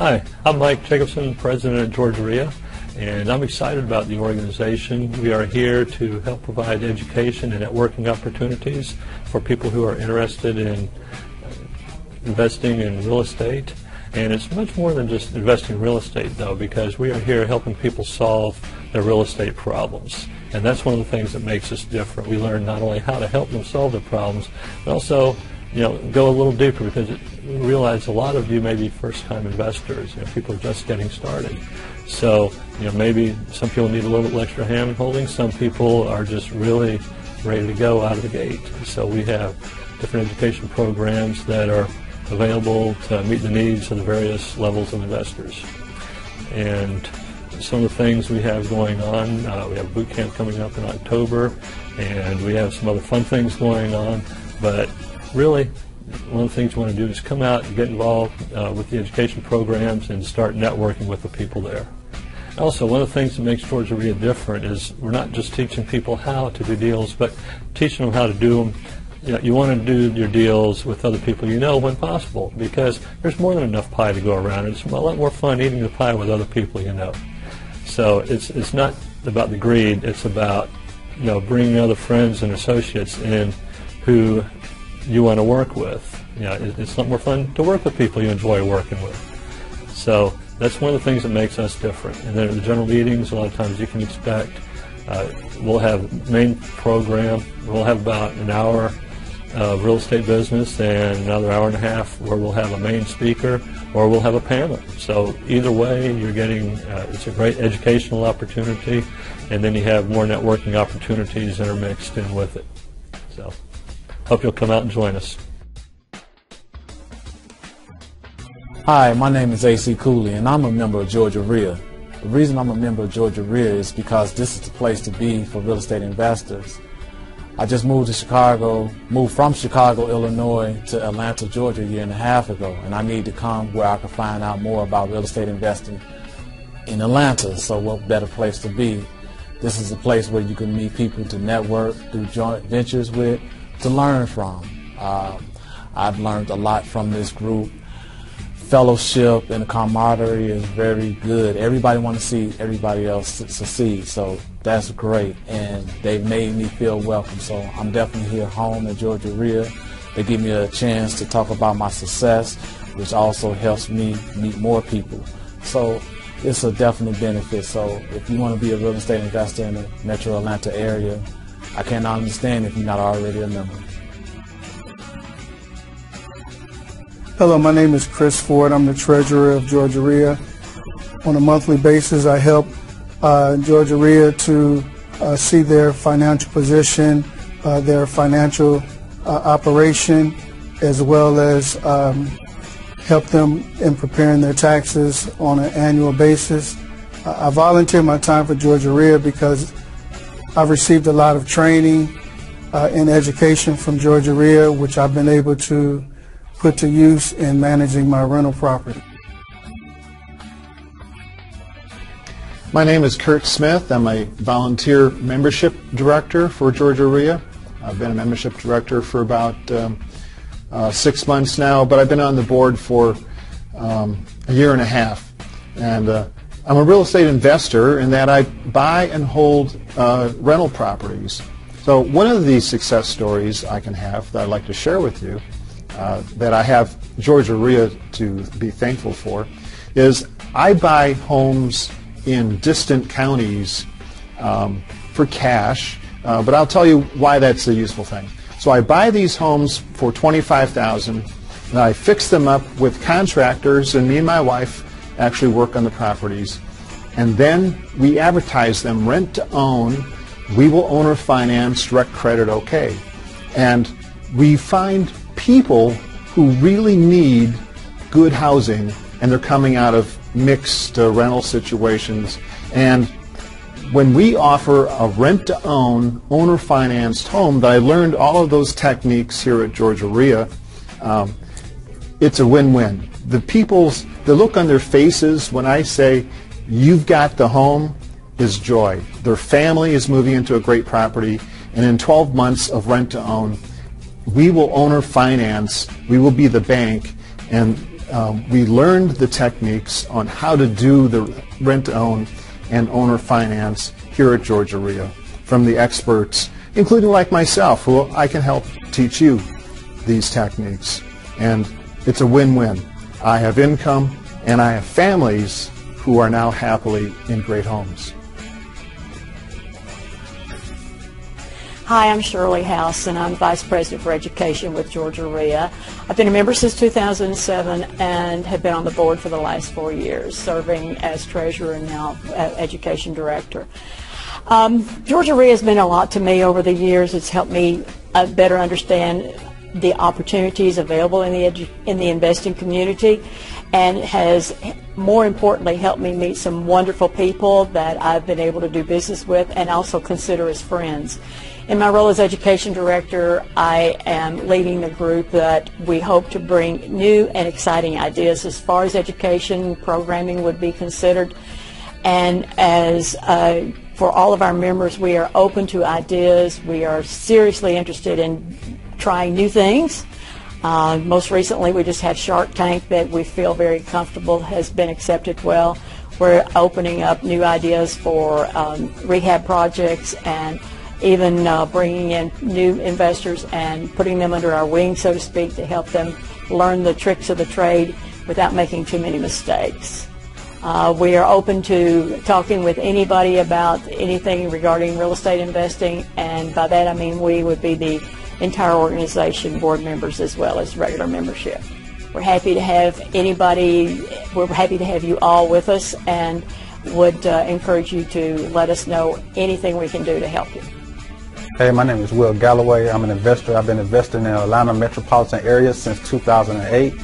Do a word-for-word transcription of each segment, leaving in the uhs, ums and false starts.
Hi, I'm Mike Jacobson, President of Georgia R E I A, and I'm excited about the organization. We are here to help provide education and networking opportunities for people who are interested in investing in real estate. And it's much more than just investing in real estate, though, because we are here helping people solve their real estate problems. And that's one of the things that makes us different. We learn not only how to help them solve their problems, but also, you know, go a little deeper, because it, we realize a lot of you may be first-time investors. You know, people are just getting started. So, you know, maybe some people need a little bit extra hand-holding. Some people are just really ready to go out of the gate. So we have different education programs that are available to meet the needs of the various levels of investors. And some of the things we have going on, uh, we have boot camp coming up in October, and we have some other fun things going on. But really, one of the things you want to do is come out and get involved uh, with the education programs and start networking with the people there. Also, one of the things that makes Georgia R E I A different is we're not just teaching people how to do deals, but teaching them how to do them. You know, you want to do your deals with other people you know when possible, because there's more than enough pie to go around. It's a lot more fun eating the pie with other people you know. So it's it's not about the greed. It's about, you know, bringing other friends and associates in who you want to work with. You know, it, it's a lot more fun to work with people you enjoy working with. So that's one of the things that makes us different. And then at the general meetings, a lot of times you can expect uh, we'll have main program. We'll have about an hour of real estate business and another hour and a half where we'll have a main speaker or we'll have a panel. So either way, you're getting, uh, it's a great educational opportunity, and then you have more networking opportunities intermixed in with it. So hope you'll come out and join us. Hi, my name is A C Cooley, and I'm a member of Georgia R E I A. The reason I'm a member of Georgia R E I A is because this is the place to be for real estate investors. I just moved to Chicago, moved from Chicago, Illinois to Atlanta, Georgia a year and a half ago, and I need to come where I can find out more about real estate investing in Atlanta, so what better place to be. This is a place where you can meet people to network, do joint ventures with, to learn from. Uh, I've learned a lot from this group. Fellowship and camaraderie is very good. Everybody wants to see everybody else succeed, so that's great, and they've made me feel welcome. So I'm definitely here home at Georgia R E I A. They give me a chance to talk about my success, which also helps me meet more people. So it's a definite benefit. So if you want to be a real estate investor in the metro Atlanta area, I cannot understand if you're not already a member. Hello, my name is Chris Ford. I'm the treasurer of Georgia R E I A. On a monthly basis, I help uh, Georgia R E I A to uh, see their financial position, uh, their financial uh, operation, as well as um, help them in preparing their taxes on an annual basis. Uh, I volunteer my time for Georgia R E I A because I've received a lot of training uh, and education from Georgia R E I A, which I've been able to put to use in managing my rental property. My name is Kurt Smith. I'm a volunteer membership director for Georgia R E I A. I've been a membership director for about um, uh, six months now, but I've been on the board for um, a year and a half. And uh, I'm a real estate investor in that I buy and hold uh, rental properties. So one of the success stories I can have that I'd like to share with you, Uh, that I have Georgia R E I A to be thankful for, is I buy homes in distant counties um, for cash, uh, but I'll tell you why that's a useful thing. So I buy these homes for twenty-five thousand dollars, and I fix them up with contractors, and me and my wife actually work on the properties, and then we advertise them rent to own. We will owner finance, direct credit, okay, and we find people who really need good housing, and they're coming out of mixed uh, rental situations. And when we offer a rent-to-own, owner-financed home, that I learned all of those techniques here at Georgia R E I A, um, it's a win-win. The people's, the look on their faces when I say, you've got the home, is joy. Their family is moving into a great property, and in twelve months of rent-to-own, we will owner finance, we will be the bank, and um, we learned the techniques on how to do the rent-own and owner finance here at Georgia Real from the experts, including like myself, who I can help teach you these techniques. And it's a win-win. I have income and I have families who are now happily in great homes. Hi, I'm Shirley House, and I'm Vice President for Education with Georgia R E A. I've been a member since two thousand seven and have been on the board for the last four years, serving as Treasurer and now Education Director. Um, Georgia R E A has meant a lot to me over the years. It's helped me uh, better understand the opportunities available in the, in the investing community, and has, more importantly, helped me meet some wonderful people that I've been able to do business with and also consider as friends. In my role as Education Director, I am leading the group that we hope to bring new and exciting ideas as far as education programming would be considered. And as uh, for all of our members, we are open to ideas. We are seriously interested in trying new things. Uh, most recently, we just had Shark Tank that we feel very comfortable has been accepted well. We're opening up new ideas for um, rehab projects and even uh, bringing in new investors and putting them under our wing, so to speak, to help them learn the tricks of the trade without making too many mistakes. Uh, we are open to talking with anybody about anything regarding real estate investing, and by that I mean we would be the entire organization, board members as well as regular membership. We're happy to have anybody, we're happy to have you all with us, and would uh, encourage you to let us know anything we can do to help you. Hey, my name is Will Galloway. I'm an investor. I've been investing in the Atlanta metropolitan area since two thousand eight.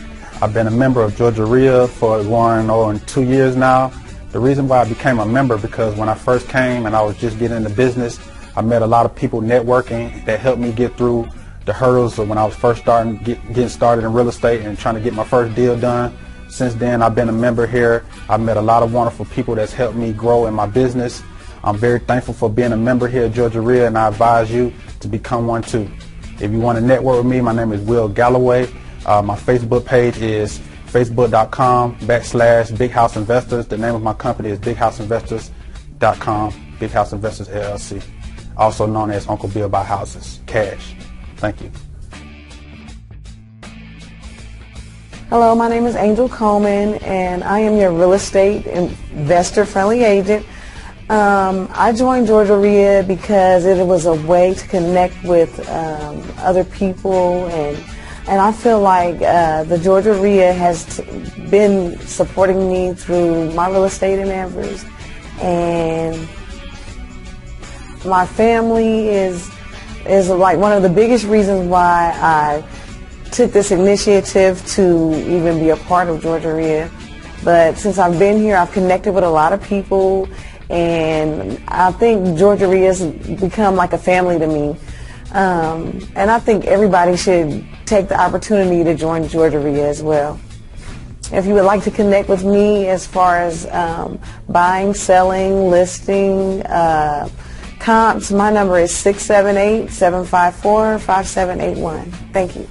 I've been a member of Georgia R E A for going on two years now. The reason why I became a member, because when I first came and I was just getting into business, I met a lot of people networking that helped me get through the hurdles of when I was first starting get, getting started in real estate and trying to get my first deal done. Since then, I've been a member here. I've met a lot of wonderful people that's helped me grow in my business. I'm very thankful for being a member here at Georgia R E A, and I advise you to become one too. If you want to network with me, my name is Will Galloway. Uh, my Facebook page is facebook.com backslash bighouseinvestors. The name of my company is big house investors dot com, bighouseinvestors L L C, also known as Uncle Bill Buy Houses, cash. Thank you. Hello, my name is Angel Coleman, and I am your real estate investor-friendly agent. Um, I joined Georgia R E A because it was a way to connect with um, other people, and and I feel like uh, the Georgia R E A has t been supporting me through my real estate endeavors, and my family is is like one of the biggest reasons why I took this initiative to even be a part of Georgia R E A. But since I've been here, I've connected with a lot of people, and I think Georgia R E A has become like a family to me. Um, and I think everybody should take the opportunity to join Georgia R E A as well. If you would like to connect with me as far as um, buying, selling, listing, uh, comps, my number is six seven eight, seven five four, five seven eight one. Thank you.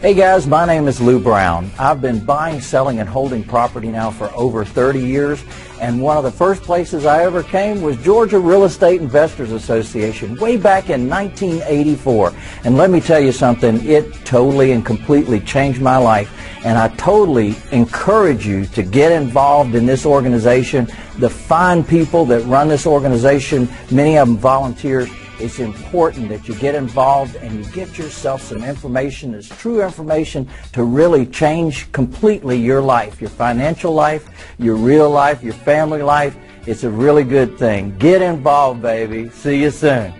Hey guys, my name is Lou Brown. I've been buying, selling, and holding property now for over thirty years, and one of the first places I ever came was Georgia Real Estate Investors Association way back in nineteen eighty-four. And let me tell you something, it totally and completely changed my life, and I totally encourage you to get involved in this organization. The fine people that run this organization, many of them volunteers. It's important that you get involved and you get yourself some information that's true information to really change completely your life, your financial life, your real life, your family life. It's a really good thing. Get involved, baby. See you soon.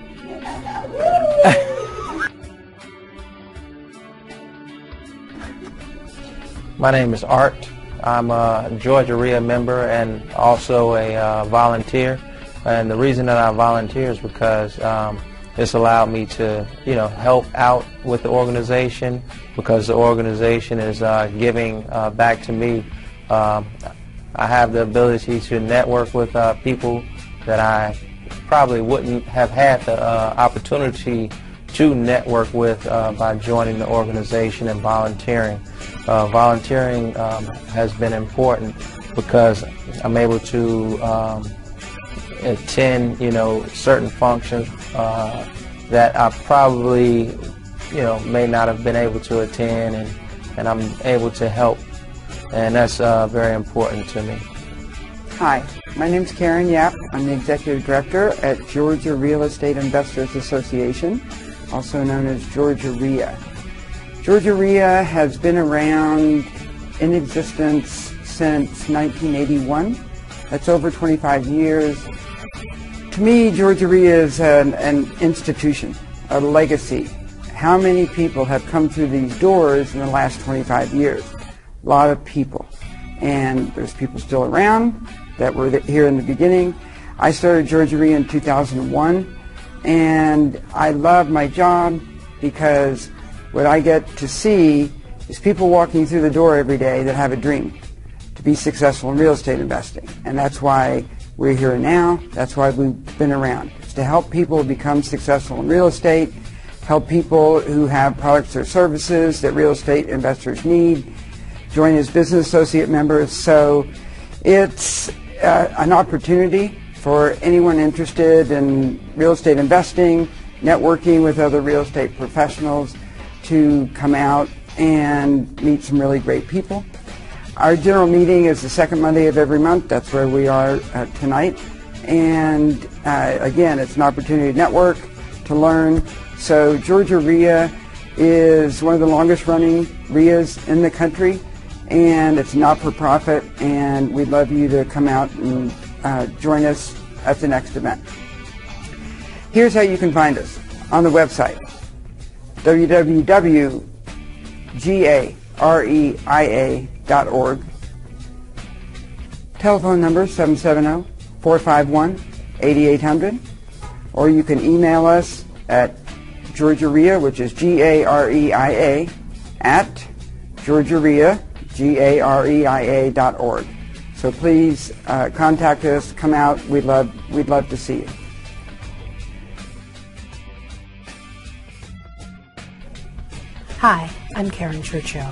My name is Art. I'm a Georgia R E A member and also a uh, volunteer. And the reason that I volunteer is because um, it's allowed me to, you know, help out with the organization, because the organization is uh, giving uh, back to me. Um, I have the ability to network with uh, people that I probably wouldn't have had the uh, opportunity to network with uh, by joining the organization and volunteering. Uh, volunteering um, has been important because I'm able to um, attend, you know, certain functions uh, that I probably, you know, may not have been able to attend, and, and I'm able to help, and that's uh, very important to me. Hi, my name's Karen Yap. I'm the Executive Director at Georgia Real Estate Investors Association, also known as Georgia R E I A. Georgia R E I A has been around in existence since nineteen eighty-one. That's over twenty-five years. To me, Georgia R E I A is an, an institution, a legacy. How many people have come through these doors in the last twenty-five years? A lot of people. And there's people still around that were here in the beginning. I started Georgia R E I A in two thousand one, and I love my job because what I get to see is people walking through the door every day that have a dream to be successful in real estate investing. And that's why we're here now. That's why we've been around. It's to help people become successful in real estate, help people who have products or services that real estate investors need, join as business associate members. So it's uh, an opportunity for anyone interested in real estate investing, networking with other real estate professionals, to come out and meet some really great people. Our general meeting is the second Monday of every month. That's where we are uh, tonight. And uh, again, it's an opportunity to network, to learn. So Georgia R E I A is one of the longest running R E I As in the country, and it's not-for-profit, and we'd love you to come out and uh, join us at the next event. Here's how you can find us on the website, w w w dot gareia dot org. Telephone number seven seven zero, four five one, eight eight zero zero, or you can email us at Georgia R E I A, which is G A R E I A, at Georgia R E I A, G A R E I A dot org. So please uh, contact us, come out, we'd love, we'd love to see you. Hi, I'm Karen Churchill.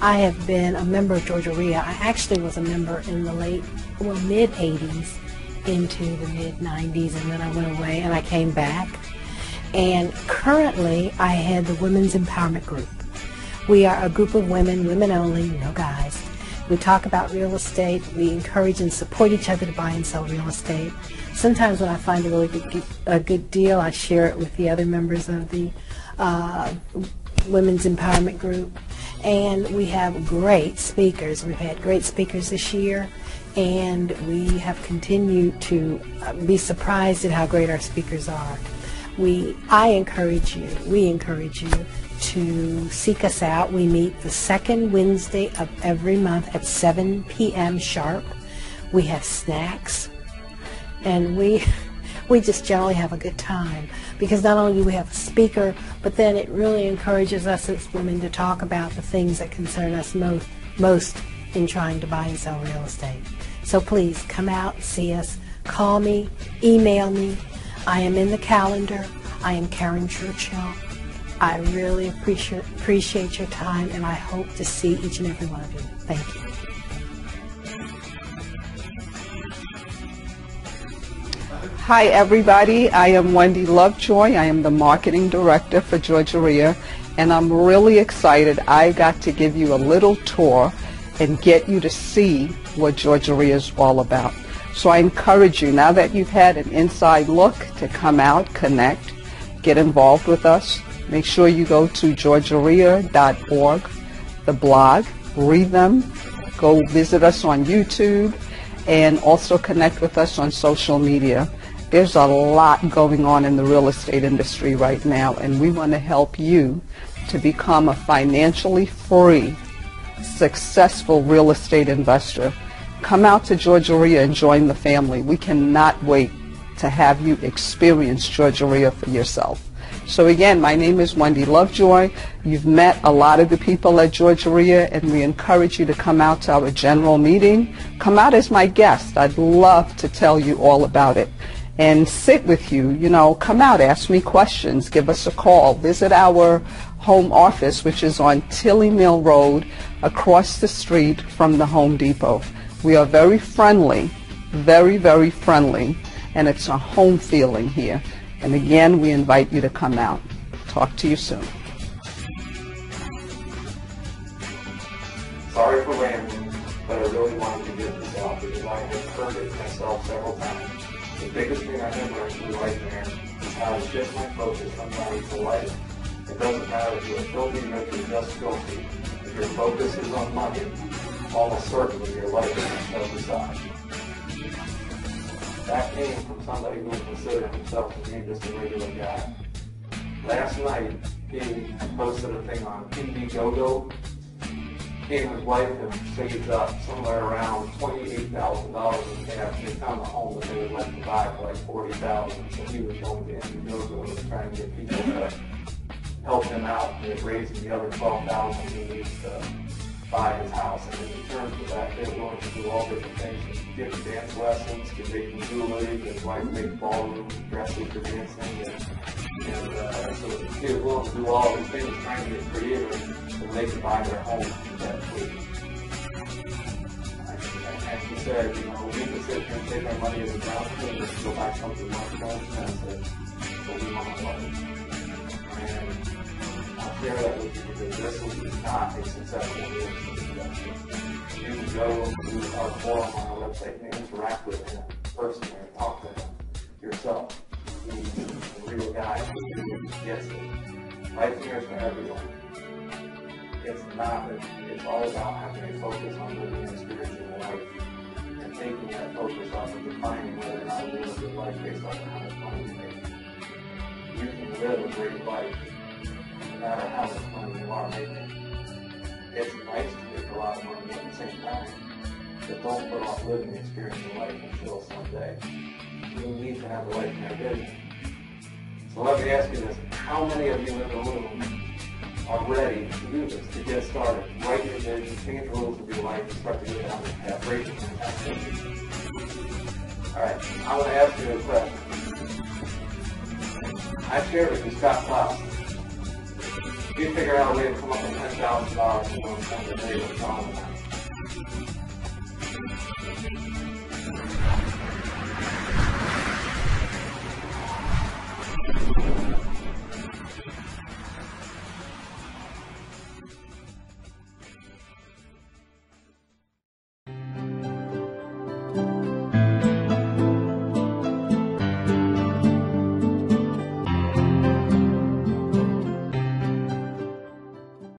I have been a member of Georgia R E I A. I actually was a member in the late, well, mid eighties into the mid nineties, and then I went away and I came back. And currently, I head the Women's Empowerment Group. We are a group of women, women only, no guys. We talk about real estate. We encourage and support each other to buy and sell real estate. Sometimes when I find a really good, a good deal, I share it with the other members of the uh, Women's Empowerment Group. And we have great speakers. We've had great speakers this year, and we have continued to be surprised at how great our speakers are. We, I encourage you, we encourage you to seek us out. We meet the second Wednesday of every month at seven p m sharp. We have snacks, and we, we just generally have a good time, because not only do we have a speaker, but then it really encourages us as women to talk about the things that concern us most, most in trying to buy and sell real estate. So please come out, see us, call me, email me. I am in the calendar. I am Karen Churchill. I really appreciate appreciate your time, and I hope to see each and every one of you. Thank you. Hi, everybody. I am Wendy Lovejoy. I am the Marketing Director for Georgia R E I A, and I'm really excited. I got to give you a little tour and get you to see what Georgia R E I A is all about. So I encourage you, now that you've had an inside look, to come out, connect, get involved with us. Make sure you go to georgia rea dot org, the blog, read them, go visit us on YouTube, and also connect with us on social media. There's a lot going on in the real estate industry right now, and we want to help you to become a financially free, successful real estate investor. Come out to Georgia R E I A and join the family. We cannot wait to have you experience Georgia R E I A for yourself. So again, my name is Wendy Lovejoy. You've met a lot of the people at Georgia R E I A, and we encourage you to come out to our general meeting. Come out as my guest. I'd love to tell you all about it. and sit with you. You know, come out, ask me questions, give us a call, visit our home office, which is on Tilly Mill Road, across the street from the Home Depot. We are very friendly, very, very friendly, and it's a home feeling here. And again, we invite you to come out. Talk to you soon. Sorry for rambling, but I really wanted to get this out because I have heard it myself several times. The biggest thing I ever actually like there is how it's just my focus on money for life. It doesn't matter if you're filthy or if you're just filthy. If your focus is on money, almost certainly your life is on the side. That came from somebody who would consider himself to be just a regular guy. Last night, he posted a thing on PDGogo. He and his wife have saved up somewhere around twenty-eight thousand dollars in cash. They found a home that they would like to buy for like forty thousand dollars. So he was going to PDGogo and trying to get people to help him out. They had raised the other twelve thousand dollars he needs to buy his house. And in return for that, they were willing to do all different things. Give dance lessons, give making jewelry, his wife make ballroom, dressing for dancing. And, and uh, so he was willing to do all these things, trying to get creative, and they could buy their home that week. And she said, you know, we could sit here and take our money as a down payment and go buy something much more expensive, but we want to love it. And I'll share that with you because this is not a successful real estate investment. You can go to our forum on our website and interact with him personally and talk to him yourself. He's a real guy who gets it. Life here is for everyone. It's not, it's all about having a focus on living a spiritual life and taking that focus off of defining whether or not you live your life based on how much money you make. You can live a great life, no matter how much money you are making. It's nice to make a lot of money at the same time, but don't put off living the experience of life until someday. You need to have a life in your vision. So let me ask you this, how many of you in the room are ready to do this, to get started? Write your vision, change the rules of your life, and start to get down this path, break it down that vision. Alright, I want to ask you a question. I shared with you Scott Klops. If you figure out a way to come up with ten thousand dollars, you know, spend the day with John and I.